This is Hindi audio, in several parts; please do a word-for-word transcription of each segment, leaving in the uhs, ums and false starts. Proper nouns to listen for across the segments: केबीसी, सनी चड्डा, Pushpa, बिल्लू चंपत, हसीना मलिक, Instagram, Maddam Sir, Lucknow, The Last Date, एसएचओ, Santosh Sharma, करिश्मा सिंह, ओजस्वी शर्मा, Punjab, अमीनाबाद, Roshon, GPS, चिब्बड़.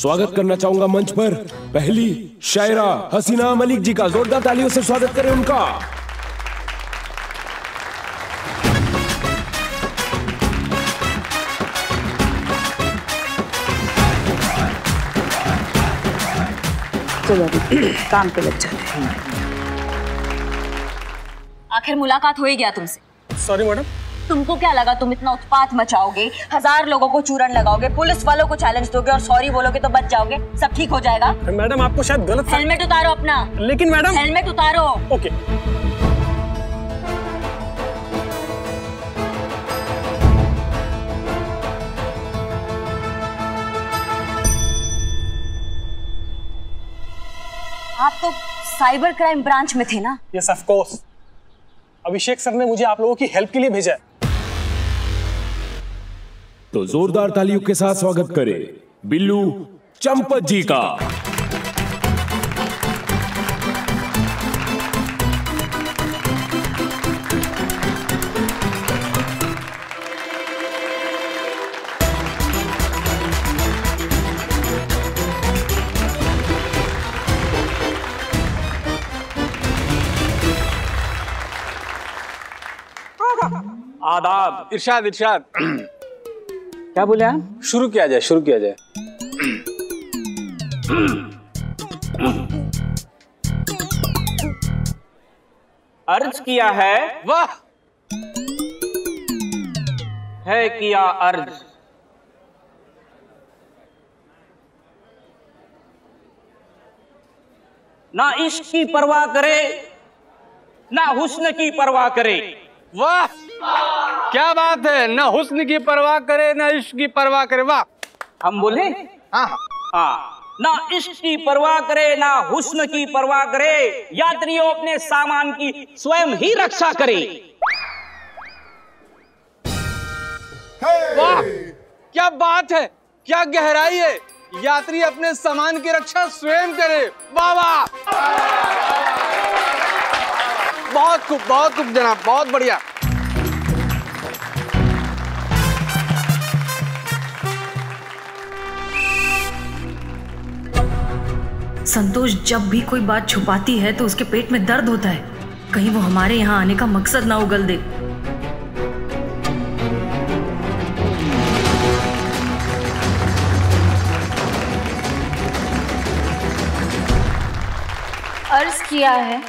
स्वागत करना चाहूंगा मंच पर पहली शायरा हसीना मलिक जी का। जोरदार तालियों से स्वागत करें उनका। चलो काम पे लग जाते हैं। आखिर मुलाकात हो ही गया तुमसे। Sorry madam. तुमको क्या लगा तुम इतना उत्पात मचाओगे, हजार लोगों को चूरन लगाओगे, पुलिस वालों को चैलेंज दोगे और सॉरी बोलोगे तो बच जाओगे, सब ठीक हो जाएगा? मैडम आपको शायद गलत। हेलमेट उतारो अपना। लेकिन मैडम। हेलमेट उतारो। ओके। आप तो साइबर क्राइम ब्रांच में थे ना? Yes of course. Abhishek sir ने मुझे आप लोगों की हेल्प के लिए भेजा है। तो जोरदार तालियों के साथ स्वागत करें बिल्लू चंपत जी का। आदाब। इरशाद इरशाद। क्या बोले आप? शुरू किया जाए शुरू किया जाए। अर्ज किया है वाह है किया अर्ज। ना इश्क की परवाह करे ना हुस्न की परवाह करे। वाह क्या बात है। ना हुस्न की परवाह करे ना इश्क की परवाह करे। वाह हम बोले हाँ हाँ। ना इश्क की परवाह करे ना हुस्न की परवाह करे, यात्रियों अपने सामान की स्वयं ही रक्षा करे। वाह क्या बात है, क्या गहराई है। यात्री अपने सामान की रक्षा स्वयं करे। वाह वाह बहुत खूब बहुत खूब जनाब, बहुत बढ़िया। संतोष जब भी कोई बात छुपाती है तो उसके पेट में दर्द होता है, कहीं वो हमारे यहाँ आने का मकसद ना उगल दे। अर्ज किया है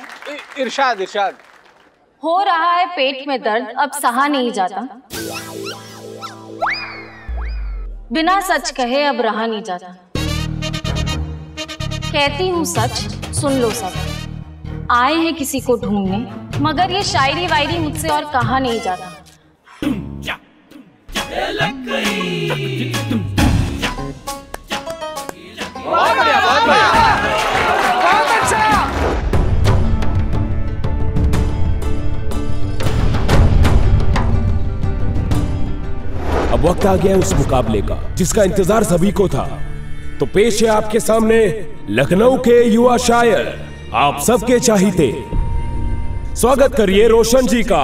इरशाद इरशाद। हो रहा है पेट में दर्द अब सहा नहीं जाता, बिना सच कहे अब रहा नहीं जाता। कहती हूँ सच सुन लो सब, आए हैं किसी को ढूंढने मगर ये शायरी वायरी मुझसे और कहा नहीं जाता। बहुत बढ़िया बहुत बढ़िया। अब वक्त आ गया उस मुकाबले का जिसका इंतजार सभी को था। तो पेश है आपके सामने लखनऊ के युवा शायर, आप सबके चाहते। स्वागत करिए रोशन जी का।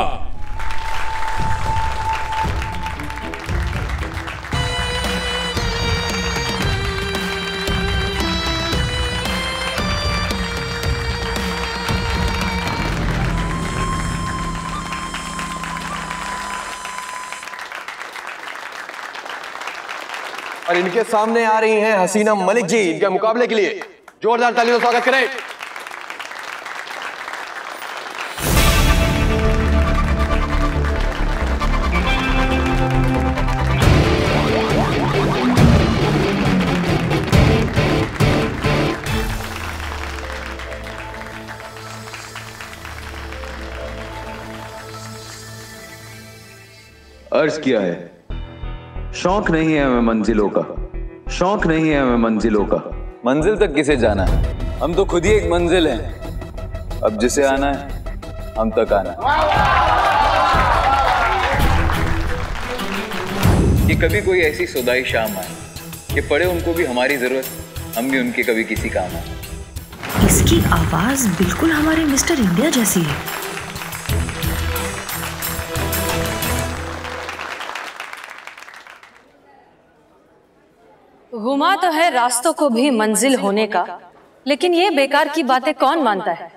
और इनके सामने आ रही हैं हसीना मलिक जी, इनके मुकाबले के लिए जोरदार तालियों से स्वागत करें। अर्ज किया है शौक नहीं है हमें मंजिलों का, शौक नहीं है हमें मंजिलों का। मंजिल तक किसे जाना है, हम तो खुद ही एक मंजिल हैं। अब जिसे आना है हम तक आना है। कि कभी कोई ऐसी सुदाई शाम आए कि पड़े उनको भी हमारी जरूरत, हम भी उनके कभी किसी काम आए। इसकी आवाज बिल्कुल हमारे मिस्टर इंडिया जैसी है। घुमा तो है रास्तों को भी मंजिल होने का, लेकिन ये बेकार की बातें कौन मानता है।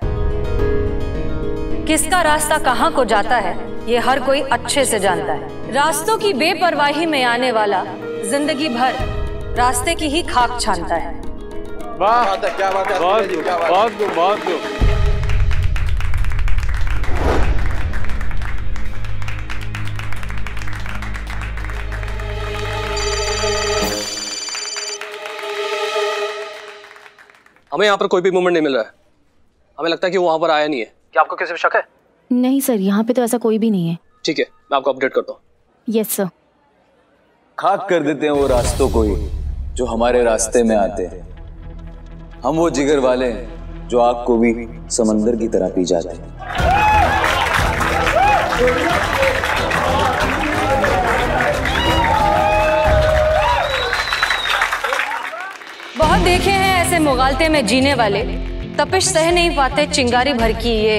किसका रास्ता कहाँ को जाता है ये हर कोई अच्छे से जानता है। रास्तों की बेपरवाही में आने वाला जिंदगी भर रास्ते की ही खाक छानता है। वाह क्या बात है, बहुत बहुत बहुत। हमें यहाँ पर कोई भी मूवमेंट नहीं मिल रहा है, हमें लगता है कि वो वहाँ पर आया नहीं है। क्या आपको किसी पे शक है? नहीं सर, यहाँ पे तो ऐसा कोई भी नहीं है। ठीक है, मैं आपको अपडेट करता हूँ। Yes sir. खाक कर देते हैं वो रास्तों को ही जो हमारे रास्ते में आते हैं। हम वो जिगर वाले हैं जो आग को भी समंदर की तरह पी जाते हैं। बहुत देखे हैं ऐसे मुगालते में जीने वाले, तपिश सह नहीं पाते चिंगारी भर की ये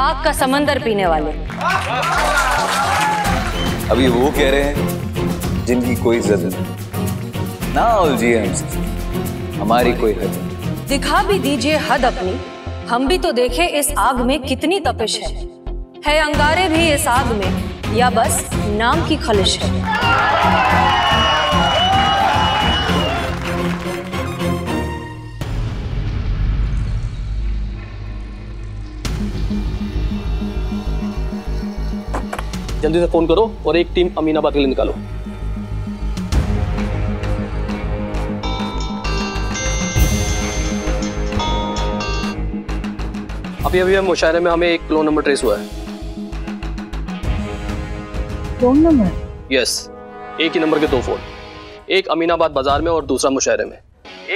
आग का समंदर पीने वाले। अभी वो कह रहे हैं जिनकी कोई जद ना उलझिए हमसे, हमारी कोई हद। दिखा भी दीजिए हद अपनी, हम भी तो देखें इस आग में कितनी तपिश है। है अंगारे भी इस आग में या बस नाम की खलिश है। जल्दी से फोन करो और एक टीम अमीनाबाद के लिए निकालो। अभी अभी हम मुशायरे में हमें एक क्लोन नंबर ट्रेस हुआ है। Clone number? यस, एक ही नंबर के दो फोन, एक अमीनाबाद बाजार में और दूसरा मुशायरे में।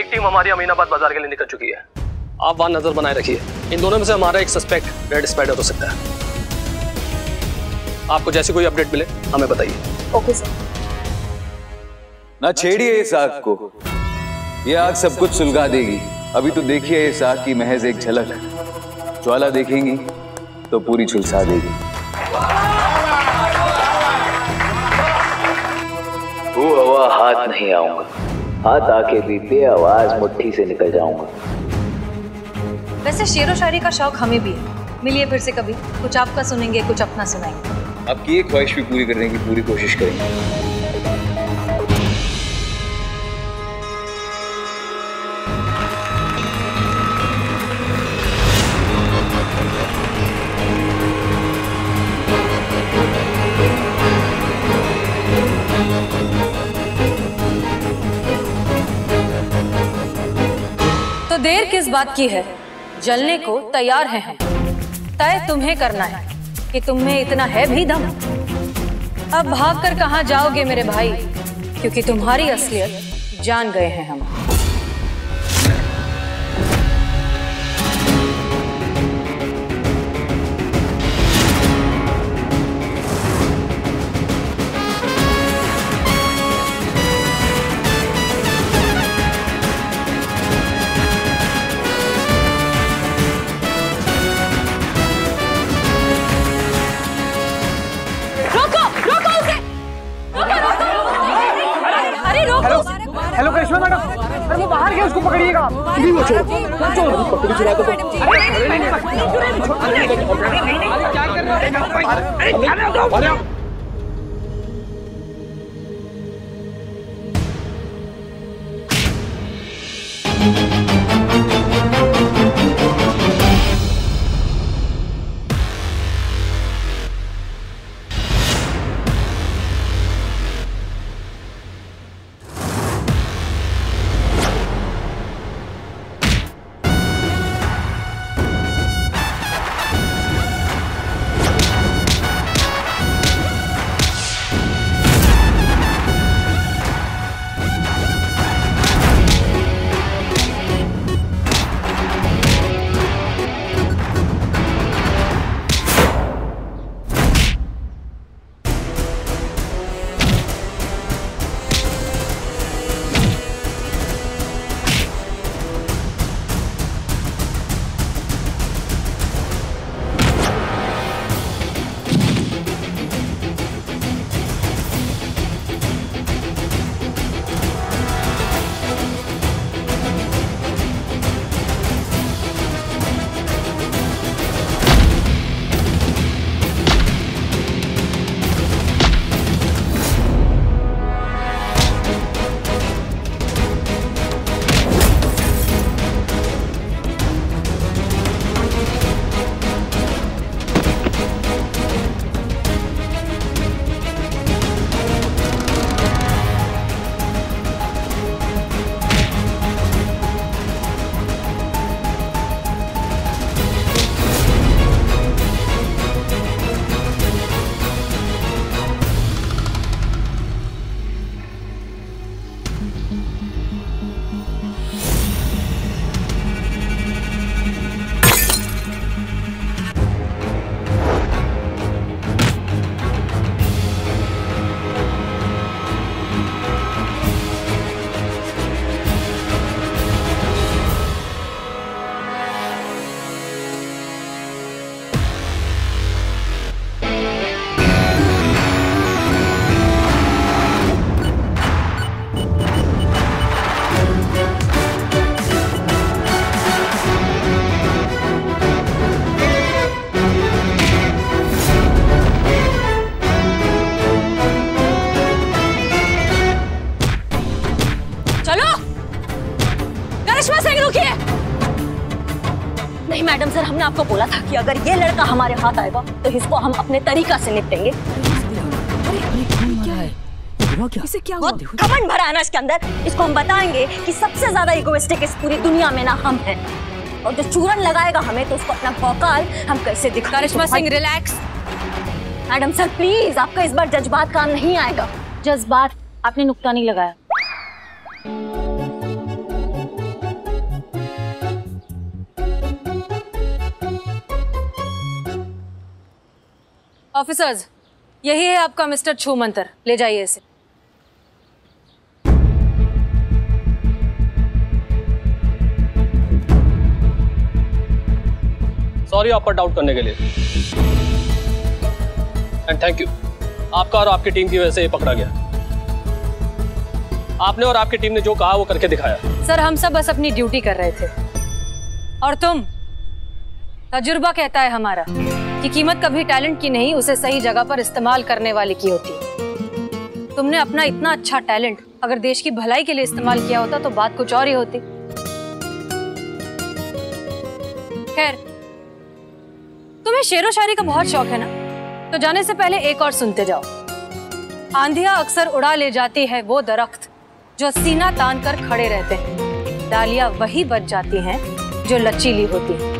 एक टीम हमारी अमीनाबाद बाजार के लिए निकल चुकी है, आप वहां नजर बनाए रखिए। इन दोनों में से हमारा एक सस्पेक्ट रेड स्पाइडर हो सकता है। आपको जैसे कोई अपडेट मिले हमें बताइए। Okay sir. ना छेड़िए इस आग को, ये आग सब कुछ सुलगा देगी। अभी तो देखिए इस आग की महज एक झलक, ज्वाला देखेंगी तो पूरी झुलसा देगी। वो हवा हाथ नहीं आऊंगा, हाथ आके भी बेआवाज मुट्ठी से निकल जाऊंगा। वैसे शेरो शायरी का शौक हमें भी है, मिलिए फिर से कभी, कुछ आपका सुनेंगे कुछ अपना सुनाएंगे। आपकी एक ख्वाहिश भी पूरी करने की पूरी कोशिश करेंगे। तो देर किस बात की है, जलने को तैयार हैं हम। तय तुम्हें करना है कि तुम्हें इतना है भी दम। अब भाग कर कहाँ जाओगे मेरे भाई, क्योंकि तुम्हारी असलियत जान गए हैं हम। आपको बोला था कि अगर ये लड़का हमारे हाथ आएगा तो इसको हम अपने तरीका से निपटेंगे। इसे क्या हुआ? घमंड भरा है ना इसके अंदर। इसको हम बताएंगे कि सबसे ज्यादा इगोइस्टिक इस पूरी दुनिया में ना हम हैं, और जो चूरन लगाएगा हमें तो उसको अपना भौकाल हम कैसे दिखा। करिश्मा सिंह relax. Madam sir please, आपका इस बार जज्बात काम नहीं आएगा। जज्बात आपने नुक्ता नहीं लगाया। ऑफिसर्स, यही है आपका मिस्टर छूमंतर, ले जाइए इसे। सॉरी आप पर डाउट करने के लिए, एंड थैंक यू। आपका और आपकी टीम की वजह से ये पकड़ा गया। आपने और आपकी टीम ने जो कहा वो करके दिखाया। सर हम सब बस अपनी ड्यूटी कर रहे थे, और तुम, तजुर्बा कहता है हमारा कि कीमत कभी टैलेंट की नहीं, उसे सही जगह पर इस्तेमाल करने वाले की होती है। तुमने अपना इतना अच्छा टैलेंट अगर देश की भलाई के लिए इस्तेमाल किया होता तो बात कुछ और ही होती। खैर, तुम्हें शेरो शायरी का बहुत शौक है ना, तो जाने से पहले एक और सुनते जाओ। आंधियां अक्सर उड़ा ले जाती है वो दरख्त जो सीना तान कर खड़े रहते हैं, डालियां वही बच जाती हैं जो लचीली होती हैं।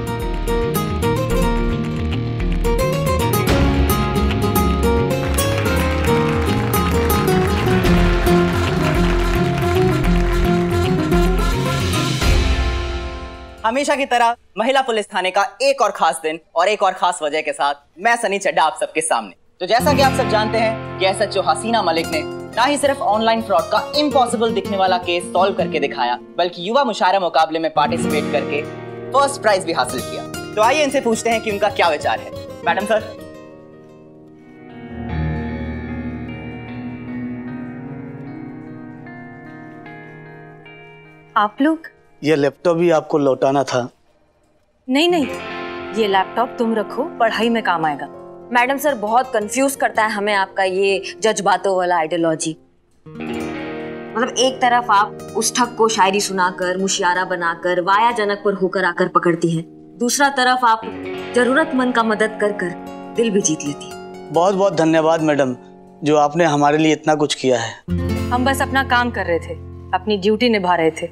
हमेशा की तरह महिला पुलिस थाने का एक और खास दिन और एक और खास वजह के साथ मैं सनी चड्डा आप सबके सामने। तो जैसा कि आप सब जानते हैं कि एसएचओ हसीना मलिक ने ना ही सिर्फ ऑनलाइन फ्रॉड का इम्पॉसिबल दिखने वाला केस सॉल्व करके दिखाया, बल्कि युवा मुशायरा मुकाबले में पार्टिसिपेट करके फर्स्ट प्राइज भी हासिल किया। तो आइए इनसे पूछते हैं कि उनका क्या विचार है। Madam sir. आप लोग, ये लैपटॉप भी आपको लौटाना था। नहीं नहीं, ये लैपटॉप तुम रखो, पढ़ाई में काम आएगा। मैडम सर बहुत कंफ्यूज करता है हमें आपका ये जज्बातों वाला आइडियोलॉजी। मतलब एक तरफ आप उस ठग को शायरी सुनाकर, मुशियारा बनाकर, वाया जनक पर होकर आकर पकड़ती है, दूसरा तरफ आप जरूरतमंद का मदद कर कर दिल भी जीत लेती है। बहुत बहुत धन्यवाद मैडम, जो आपने हमारे लिए इतना कुछ किया है। हम बस अपना काम कर रहे थे, अपनी ड्यूटी निभा रहे थे,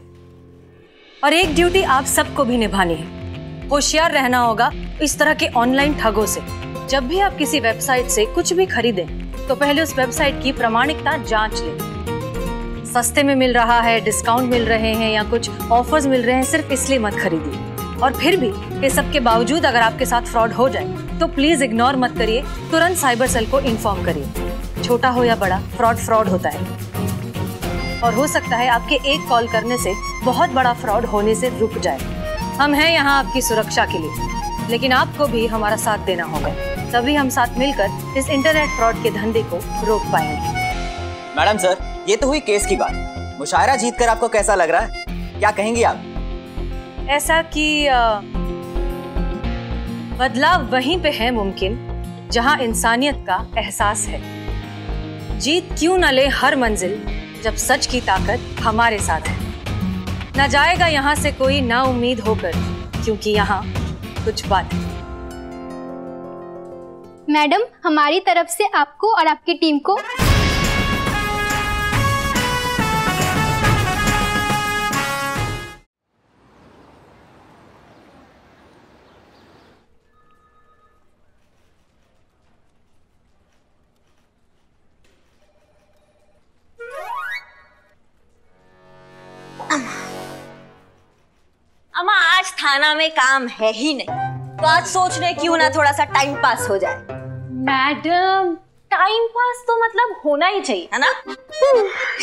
और एक ड्यूटी आप सबको भी निभानी है। होशियार रहना होगा इस तरह के ऑनलाइन ठगों से। जब भी आप किसी वेबसाइट से कुछ भी खरीदें तो पहले उस वेबसाइट की प्रामाणिकता जांच लें। सस्ते में मिल रहा है, डिस्काउंट मिल रहे हैं या कुछ ऑफर्स मिल रहे हैं, सिर्फ इसलिए मत खरीदिए। और फिर भी ये सब के बावजूद अगर आपके साथ फ्रॉड हो जाए तो प्लीज इग्नोर मत करिए, तुरंत साइबर सेल को इन्फॉर्म करिए। छोटा हो या बड़ा, फ्रॉड फ्रॉड होता है, और हो सकता है आपके एक कॉल करने से बहुत बड़ा फ्रॉड होने से रुक जाए। हम हैं यहाँ आपकी सुरक्षा के लिए, लेकिन आपको भी हमारा साथ देना होगा, तभी हम साथ मिलकर इस इंटरनेट फ्रॉड के धंधे को रोक पाएंगे। मैडम सर, ये तो हुई केस की बात। मुशायरा जीतकर आपको कैसा लग रहा है, क्या कहेंगी आप? ऐसा कि आ, बदलाव वहीं पे है मुमकिन जहाँ इंसानियत का एहसास है। जीत क्यों न ले हर मंजिल जब सच की ताकत हमारे साथ है। ना जाएगा यहाँ से कोई ना उम्मीद होकर, क्योंकि यहाँ कुछ बात है। मैडम, हमारी तरफ से आपको और आपकी टीम को थाना में काम है ही नहीं, तो आज सोच रहे क्यों ना थोड़ा सा टाइम पास हो जाए। मैडम, टाइम पास तो मतलब होना ही चाहिए, है ना?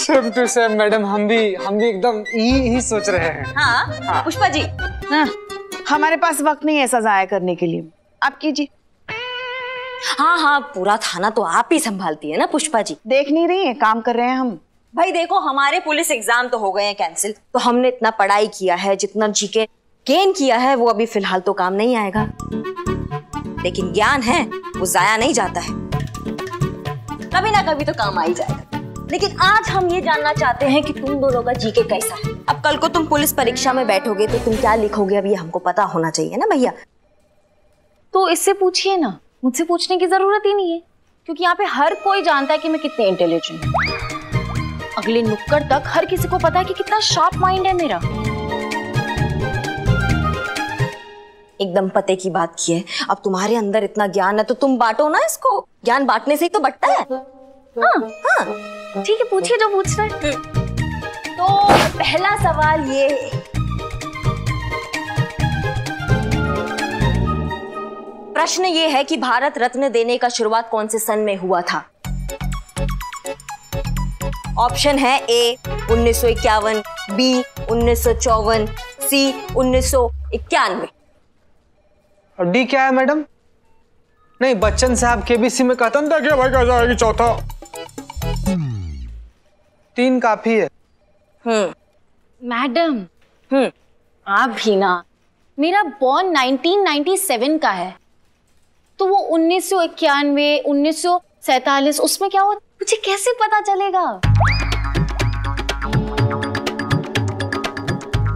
सेम टू सेम मैडम, हम भी हम भी एकदम यही सोच रहे हैं। हाँ, हाँ। पुष्पा जी। हाँ, हमारे पास वक्त नहीं है ऐसा जाया करने के लिए, आप कीजिए। हाँ हाँ, पूरा थाना तो आप ही संभालती है ना पुष्पा जी। देख नहीं रही है, काम कर रहे हैं हम। भाई देखो, हमारे पुलिस एग्जाम तो हो गए हैं कैंसिल, तो हमने इतना पढ़ाई किया है, जितना जीके गेन किया है वो अभी फिलहाल तो काम नहीं आएगा, लेकिन ज्ञान है वो जाया नहीं जाता है, कभी ना कभी तो काम आ ही जाएगा। लेकिन आज हम ये जानना चाहते हैं कि तुम दोनों का जीके कैसा है। अब कल को तुम पुलिस परीक्षा में बैठोगे तो तुम क्या लिखोगे, अब ये हमको पता होना चाहिए ना भैया। तो इससे पूछिए ना, मुझसे पूछने की जरूरत ही नहीं है क्योंकि यहाँ पे हर कोई जानता है कि मैं कितनी इंटेलिजेंट हूँ। अगले नुक्कड़ तक हर किसी को पता है कि कितना शार्प माइंड है मेरा। एकदम पते की बात की है। अब तुम्हारे अंदर इतना ज्ञान है तो तुम बांटो ना इसको, ज्ञान बांटने से ही तो बटता है। हाँ हाँ ठीक है, पूछिए जो पूछना है। तो पहला सवाल ये, प्रश्न ये है कि भारत रत्न देने का शुरुआत कौन से सन में हुआ था? ऑप्शन है ए उन्नीस सौ इक्यावन, बी उन्नीस सौ चौवन, सी उन्नीस सौ इक्यानवे। और डी क्या है मैडम? नहीं, बच्चन साहब केबीसी में कहता था कि भाई कैसा आएगी चौथा। तीन काफी है। हम्म मैडम, हम्म आप भी ना, मेरा बॉर्न नाइनटीन नाइंटी सेवन का है तो वो उन्नीस सौ इक्यानवे उन्नीस सौ सैतालीस उसमें क्या हुआ मुझे कैसे पता चलेगा?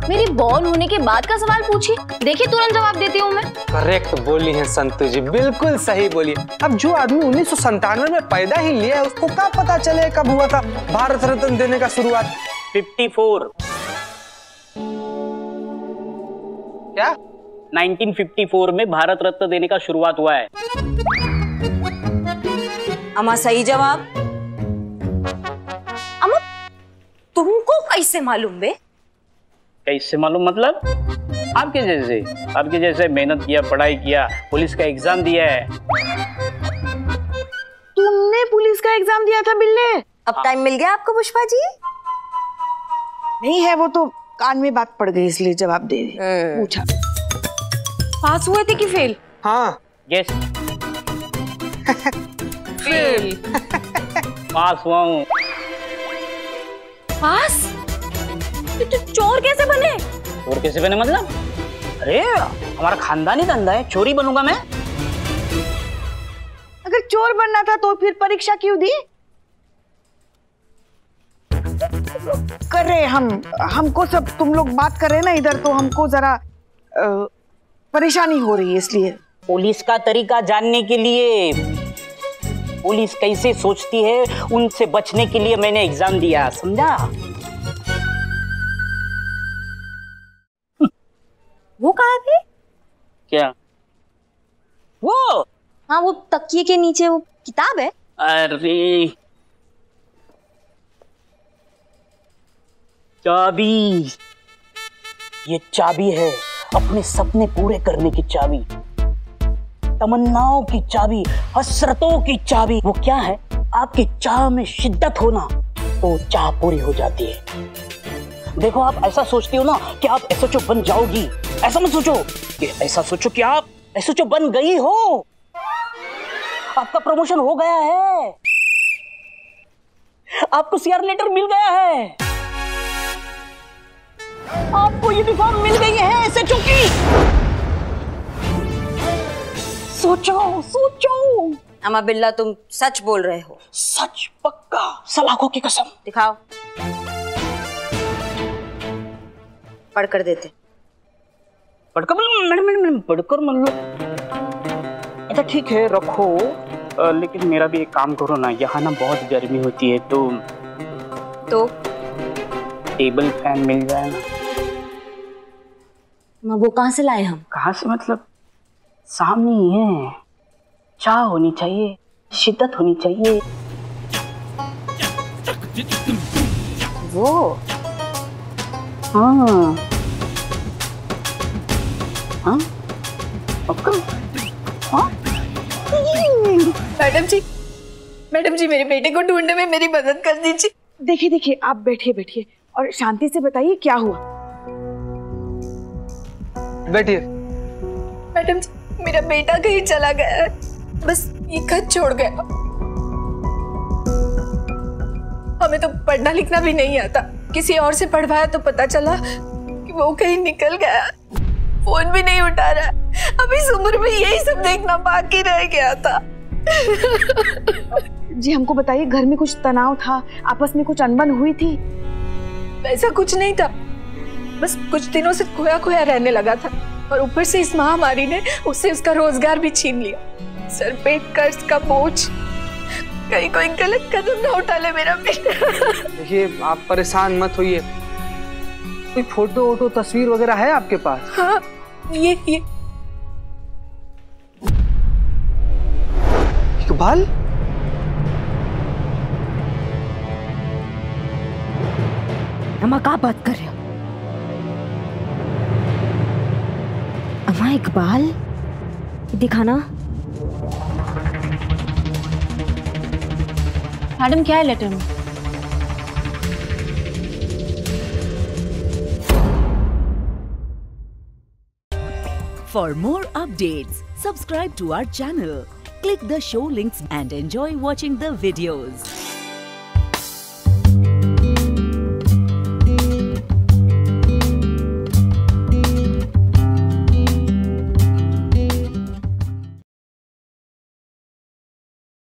मेरी बॉर्न होने के बाद का सवाल पूछिए, देखिए तुरंत जवाब देती हूँ मैं। करेक्ट बोली है संतु जी, बिल्कुल सही बोली। अब जो आदमी उन्नीस सौ संतानवे में पैदा ही लिया है उसको क्या पता चले कब हुआ था भारत रत्न देने का शुरुआत? चौवन क्या? नाइनटीन फिफ्टी फोर में भारत रत्न देने का शुरुआत हुआ है। अमा सही जवाब। अमा तुमको कैसे मालूम बे? कैसे मालूम मतलब? आपके जैसे आपके जैसे मेहनत किया, पढ़ाई किया, पुलिस का एग्जाम दिया है। तुमने पुलिस का एग्जाम दिया था बिल्ले? अब टाइम मिल गया आपको पुष्पा जी? नहीं है, वो तो कान में बात पड़ गई इसलिए जवाब दे दे। पूछा पास हुए थे कि फेल? हाँ यस फेल पास हुआ हूँ। पास? तो चोर कैसे बने? चोर कैसे बने मतलब? अरे हमारा खानदानी धंधा है, चोरी बनूंगा मैं? अगर चोर बनना था तो फिर परीक्षा क्यों दी? कर रहे हम हमको सब तुम लोग बात कर रहे ना इधर, तो हमको जरा परेशानी हो रही है इसलिए। पुलिस का तरीका जानने के लिए, पुलिस कैसे सोचती है उनसे बचने के लिए मैंने एग्जाम दिया, समझा? वो कहाँ थे? क्या वो? हाँ वो तकिए के नीचे वो किताब है। अरे चाबी, ये चाबी है अपने सपने पूरे करने की चाबी, तमन्नाओं की चाबी, हसरतों की चाबी। वो क्या है? आपकी चाह में शिद्दत होना तो चाह पूरी हो जाती है। देखो आप ऐसा सोचती हो ना कि आप एसएचओ बन जाओगी, ऐसा मत सोचो कि ऐसा सोचो कि आप एसएचओ बन गई हो, आपका प्रमोशन हो गया है, आपको सीआर लेटर मिल गया है, आपको यूनिफॉर्म मिल गई है एसएचओ की। सोचो सोचो। अमा बिल्ला तुम सच बोल रहे हो? सच पक्का, सलाखों की कसम। दिखाओ, पढ़ कर देते। पढ़कर मैडम मैडम पढ़कर मतलब अच्छा ठीक है रखो, आ, लेकिन मेरा भी एक काम करो ना, यहाँ ना बहुत गर्मी होती है तो तो टेबल फैन मिल जाए ना। वो कहाँ से लाए हम? कहाँ से मतलब सामने ही है। चाह होनी चाहिए, शिद्दत होनी चाहिए। वो हाँ हाँ? हाँ? मैडम जी, मैडम जी मेरे बेटे को ढूंढने में मेरी मदद कर दीजिए। देखिए देखिए आप बैठिए बैठिए और शांति से बताइए क्या हुआ। बैठिए। मैडम जी मेरा बेटा कहीं चला गया है, बस ये घर छोड़ गया। हमें तो पढ़ना लिखना भी नहीं आता, किसी और से पढ़वाया तो पता चला कि वो कहीं निकल गया, फोन भी नहीं उठा रहा। अभी इस उम्र में यही सब देखना बाकी रह गया था। जी हमको बताइए, घर में कुछ तनाव था, आपस में कुछ अनबन हुई थी? ऐसा कुछ नहीं था, बस कुछ दिनों से खोया खोया रहने लगा था। और ऊपर से इस महामारी ने उससे उसका रोजगार भी छीन लिया। सर पे कर्ज का बोझ, कहीं कोई गलत कदम ना उठा ले मेरा बेटा। देखिए आप परेशान मत होइए। कोई फोटो वोटो तस्वीर वगैरह है आपके पास? हाँ ये ये। इकबाल, अम्मा क्या बात कर रहे हो? अम्मा इकबाल दिखाना। मैडम क्या है लेटर में? For more updates, subscribe to our channel, click the show links and enjoy watching the videos.